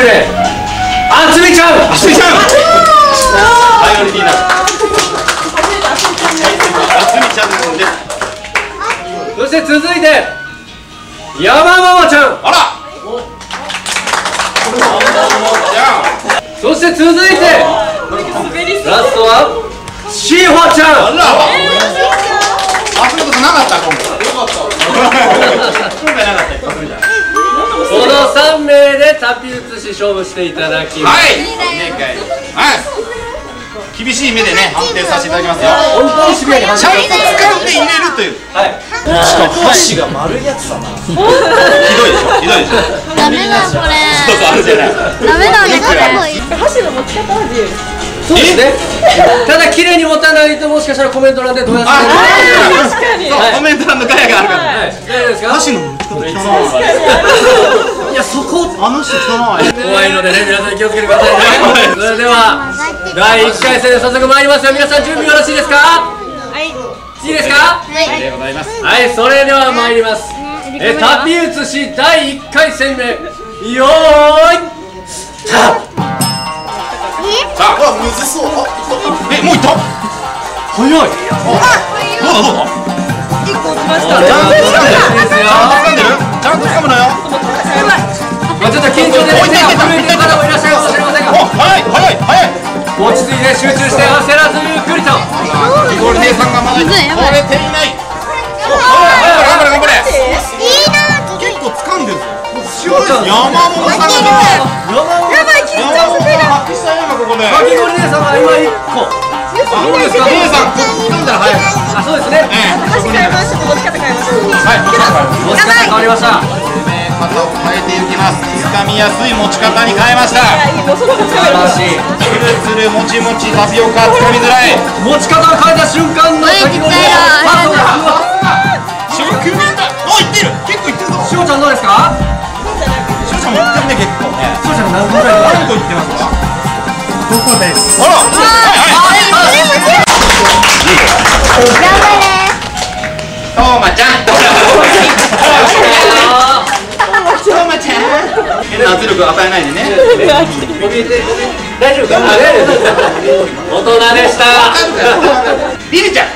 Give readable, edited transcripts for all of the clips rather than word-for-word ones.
れであつみちゃん I.O.D. Nam あつみちゃんです。そして続いて山ママちゃん、あらそして続いてラストはシホちゃん、あら遊ぶことなかった今回、よかった今回なかった遊びじゃん。この3名でタピ写し勝負していただきます。はい、厳しい目でね判定させていただきますよ。本当に渋い、ちゃんと掴んで入れるという。はい、しかも箸が丸いやつだな。ひどいでしょ、ひどいでしょ。ダメだこれ、そうそうあるじゃない、ダメだね、箸の持ち方は自由。そうですね、ただ綺麗に持たないともしかしたらコメント欄でどうやって確かにコメント欄のガヤがあるから。箸の持ち方いや、そこあの人怖いのでね、皆さん気をつけてくださいね。それでは第1回戦早速参りますよ。皆さん準備よろしいですか。はいいいですか。はいでございます。はい、それでは参ります。タピ写し第1回戦目、よーいスタート。あっむずそう、えもういった、早い。どうだちゃんと掴むのよ。ちょっと緊張で手が震えてる方もいらっしゃるかもしれませんが、早い。落ち着いて集中して焦らずゆっくりと。ゴールデンさんがまだ取れていない。頑張れ。いいな、結構掴んでる。山本さんがやばい、緊張するな。発揮したいな、ここで。ゴールデンさんは今1個。どうですか、皆さん掴んだら早い。あ、そうですね。箸変えました、持ち方変えました。持ち方変わりました。肩を変えていきます。掴みやすい持ち方に変えました。素晴らしい。つるつるもちもちタピオカ掴みづらい。持ち方を変えた瞬間の先ほどのパスが。ショークメンター。お、いってる。結構いってるぞ。しおちゃんどうですか？しおちゃんもいってるね、結構ね。しおちゃん何個ぐらい？何個いってますか？ここです。あら。頑張れー。トーマちゃん。頑張れー。トーマちゃん。変な圧力与えないでね。大丈夫か。大人でした。リリちゃん。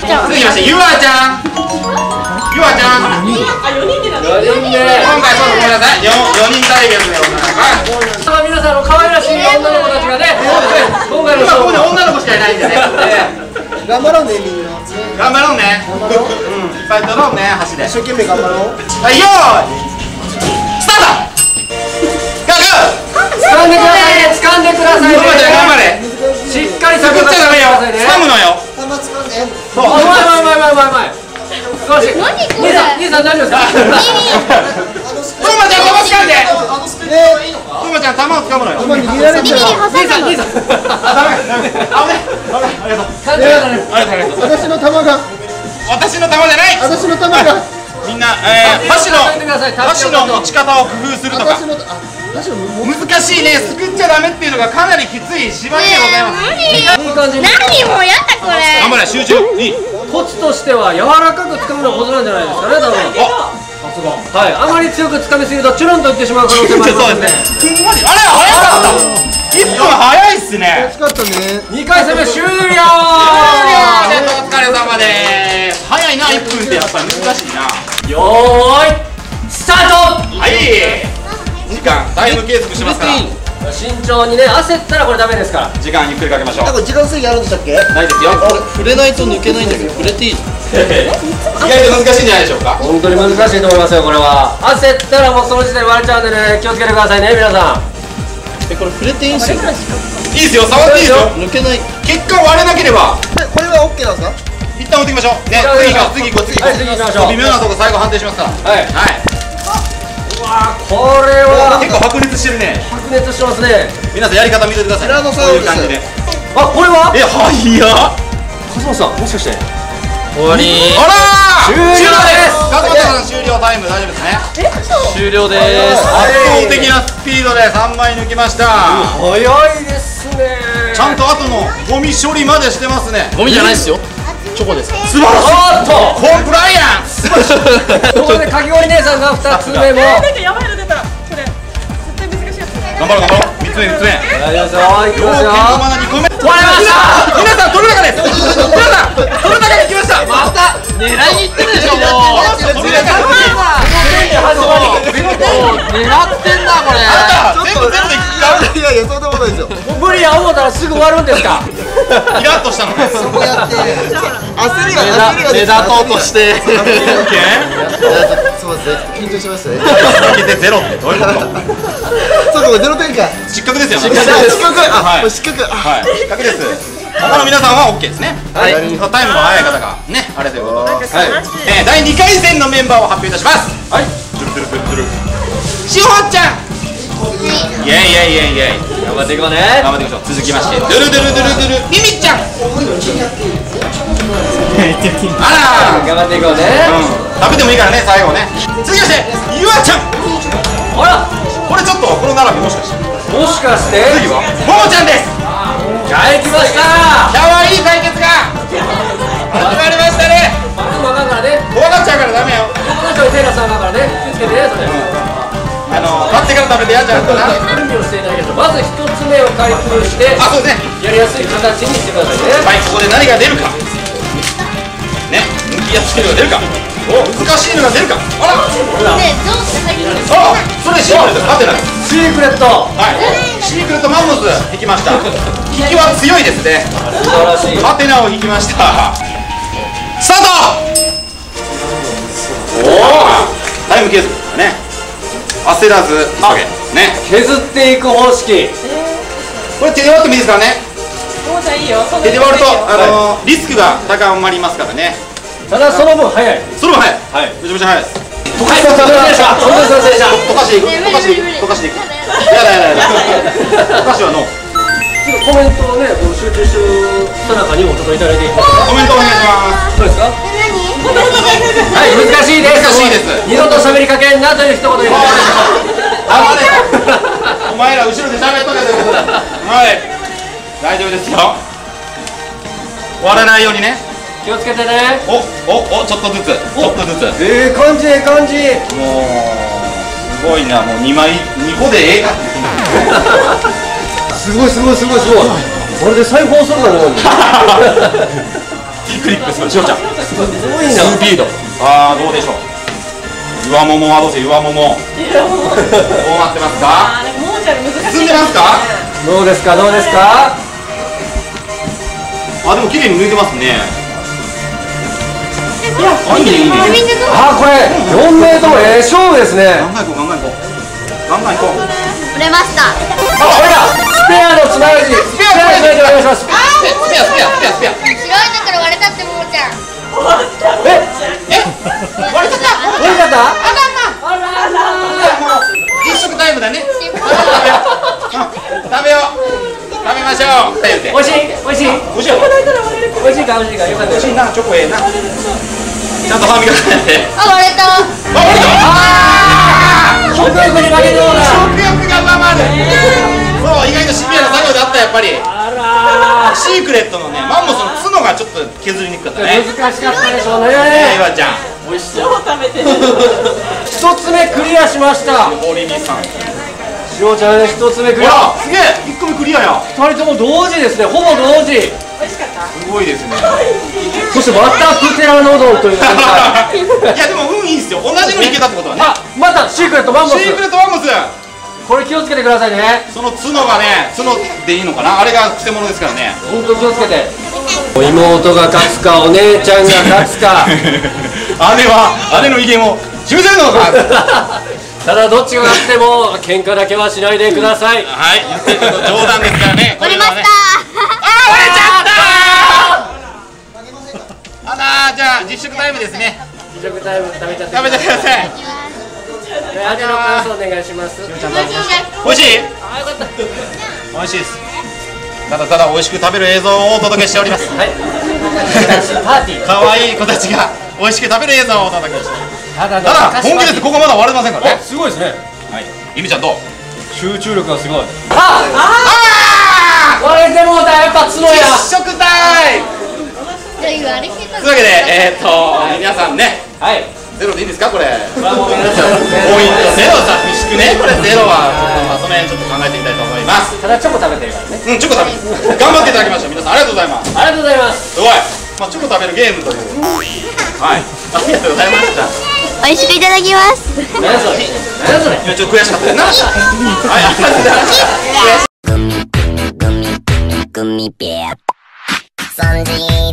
続きましてゆあちゃん。4人で。今回そうごめんなさい。4人対決でございます。さあ皆さんの可愛らしい女の子たちがね。今回のここで女の子しかいないんでね。頑張ろうね、みんな頑張ろうね、うん、いっぱい取ろうね、箸で一生懸命頑張ろう。はい、よーいスタート。掴んでくださいね、掴んでくださいね。頑張れ、しっかり探ってくださいね。掴むのよ、頭掴んで。そう、うまい。素晴らしい。兄さん大丈夫ですか。トーマちゃん、頭掴んで。トーマちゃん、頭を掴むのよ。兄さん、ありがとう。私の玉じゃない。みんな箸の持ち方を工夫するとか。難しいね、すくっちゃダメっていうのがかなりきつい縛りでございます。何もやったこれ。頑張れ、集中。コツとしては柔らかく掴むのことなんじゃないですかね、多分。はい、あまり強く掴みすぎるとチュルンといってしまう可能性もありますね。あれ、早かった。1分早いっすね。惜しかったね。2回戦目終了。お疲れ様です。早いな、1分ってやっぱり難しいな。よーいスタート。はい、時間タイム計測しますから、慎重にね。焦ったらこれダメですから、時間ゆっくりかけましょう。なんか時間制限あるんでしたっけ。ないですよ。触れないと抜けないんだけど、触れていいの。意外と難しいんじゃないでしょうか。本当に難しいと思いますよ、これは。焦ったらもうその時点で割れちゃうんでね、気をつけてくださいね、皆さん。これ触れていいんすよ。いいですよ、触っていいですよ。抜けない。結果割れなければこれは OK なんですか。一旦置いていきましょうね。次行きましょう。微妙なとこ最後判定しますから。はい。うわー、これは結構白熱してるね。白熱してますね。皆さんやり方見ててください。こういう感じで。あ、これは？え、はいや。カズマさんもしかして終わり。あら。終了です。カズマさん終了タイム大丈夫ですね。終了です。圧倒的なスピードで3枚抜きました。早いですね。ちゃんと後のゴミ処理までしてますね。ゴミじゃないですよ、チョコです。素晴らしい。コンプライアンス。ここでかき氷姉さんが2つ目もなんかやばいの出た。これ絶対難しいやつ。頑張ろう頑張ろう。3つ目3つ目。いきますよ。2個目。終わりました。皆さん取る中です。皆さん取る中に来ました。また狙いに行ってるでしょもう。狙ってんなこれ。あんた全部全部でいやいやそんなことないですよ。無理や思ったらすぐ終わるんですか。イラッとしたのね。そうやって焦りが目立とうとして。そうですね。緊張しましたね。負けてゼロってどういうこと。そうか、ゼロ点か失格ですよ。失格です。はい。失格。はい。失格です。他の皆さんは OK ですね。はい。タイムの早い方がね、あれということで。はい。第2回戦のメンバーを発表いたします。はい。しほちゃん。イエイイエイイエイイエイ。頑張っていこうね。頑張っていきましょう。続きまして、ドゥルドゥルドゥルドゥル、ミミちゃん。あら。頑張っていこうね。食べてもいいからね、最後ね。続きまして、ゆあちゃん。ほら。これちょっとこの並びもしかして次はももちゃんです。じゃあ行きました。かわいい対決が始まりましたね。怖がっちゃうからダメよ。買ってから食べてやっちゃうからな。準備をしていただきましょう。まず1つ目を開封して、あ、そうね、やりやすい形にしてくださいね。はい、ここで何が出るかね、抜きやすいのが出るか、お、難しいのが出るか。あら、そうそれシークレット、待ってないシークレット、はい、シークレットマンモス引きました。引きは強いですね。素晴らしい。ハテナを引きました。スタート。おお、タイム削るね、焦らずあげね、削っていく方式。これ手で割ってもいいですからね。手で割るとリスクが高まりますからね。ただその分早い、その分早い、めちゃめちゃ早いです。溶かしていく、溶かしていく、溶かしていく。やだやだやだ。溶かしはノー。コメントをね、集中してる田中にもちょっといただいていいですか。コメントお願いします。どうですか。はい、難しいです。難しいです。二度と喋りかけんなという一言です。お前ら後ろで喋っとけということだ。はい。大丈夫ですよ。終わらないようにね。気をつけてね。おちょっとずつ、ちょっとずつ。ええ、感じ、感じ。もうすごいな、もう2個でええか。すごいすごいすごいすごい。これで再放送だもん。キクリップするしおちゃん。すごいな。スピード。ああ、どうでしょう。上ももはどうせ上もも。どうなってますか。進んでますか。どうですかどうですか。あ、でも綺麗に抜いてますね。あ、これ4名とも勝負ですね。ガンガン行こう、ガンガン行こう、ガンガン行こう。売れました。あ、これだ。スペアのつながり。スペアのつながりでお願いします。スペア。白いところ割れたってももちゃん。割れちゃった。割れちゃった。あらあら。もう実食タイムだね。食べよう。食べましょう。おいしいおいしいおいしい。おいしいかおいしいかよかった。おいしいな、チョコええな。ちゃんと歯磨かないで。あ、割れた。あ、食欲に負けてる。食欲が上回る。そう、意外とシビアな作業だったやっぱり。あら。シークレットのね、マンモスの角がちょっと削りにくかったね。難しかったでしょうね。ねえ、岩ちゃん。美味しそう食べてる。一つ目クリアしました。森美さん。しおちゃん一つ目クリア。すげえ、一個目クリアや。二人とも同時ですね。ほぼ同時。美味しかった。すごいですね。そしてまたプテラノドンという。いやでも運いいですよ。同じのいけたってことはね。あ、またシークレットマンモス。シークレットマンモス。これ気をつけてくださいね。その角がね、角でいいのかな。あれがくせ者ですからね。本当気をつけて。妹が勝つかお姉ちゃんが勝つか。姉は姉の威厳を示せるのか。ただどっちが勝っても喧嘩だけはしないでください。はい。冗談ですからね。折れました。じゃあ実食タイムですね。実食タイム食べちゃってください。味の感想お願いします。美味しい？美味しいです。ただただ美味しく食べる映像をお届けしております。はい。パーティー。可愛い子たちが美味しく食べる映像をお届けして。ただ本気です。ここまだ割れませんからね。すごいですね。はい。ゆみちゃんどう？集中力がすごい。ああ。割れてもうたやっぱ角や。実食タイム。というわけで、皆さんね、ゼロでいいですか、これ、ポイントゼロさ。くね、これゼロは。まあその辺ちょっと考えてみたいと思います。ただチョコ食べてるからね。うん、チョコ食べ。頑張っていただきました。皆さんありがとうございます。ありがとうございます。すごい。まあチョコ食べるゲームという。はい。ありがとうございました。美味しくいただきます。何それ。何それ。今ちょっと悔しかった。何し。はい、ありがとうございました。グミペア。